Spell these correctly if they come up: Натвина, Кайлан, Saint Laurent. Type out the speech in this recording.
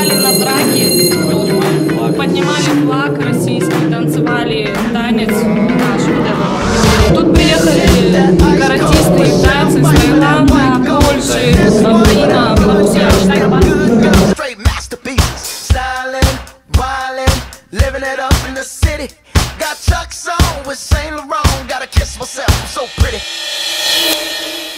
танцевали на драке, поднимали флаг российский, танцевали танец наш вот этот. Тут приехали каратисты, китайцы, с Кайлана, Польши, Натвина, Got Chucks on with Saint Laurent. Gotta kiss myself, I'm so pretty.